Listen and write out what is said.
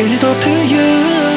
It is up to you.